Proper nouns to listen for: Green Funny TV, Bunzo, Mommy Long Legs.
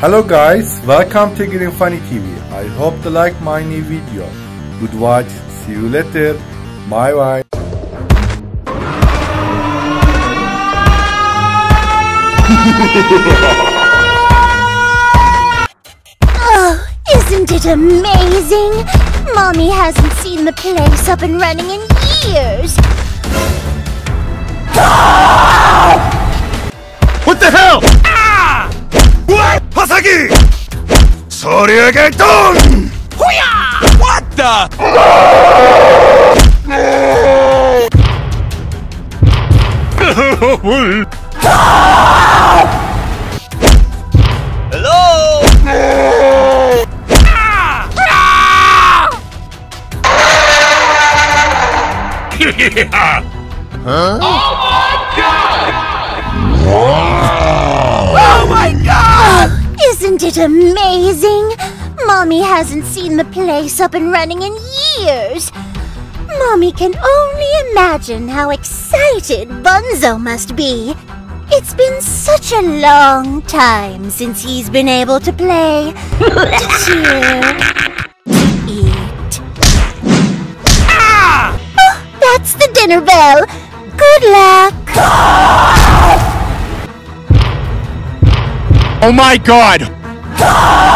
Hello guys, welcome to Green Funny TV. I hope you like my new video. Good watch, see you later, bye bye. Oh, isn't it amazing? Mommy hasn't seen the place up and running in years. What the hell? Ah! What? Hasagi! Soryageton! Hoya! What the? Hello? Ah! Huh? Oh my god! Wow. Oh my god! Oh, isn't it amazing? Mommy hasn't seen the place up and running in years. Mommy can only imagine how excited Bunzo must be. It's been such a long time since he's been able to play, cheer, eat. Ah! Oh, that's the dinner bell. Good luck! Oh my god!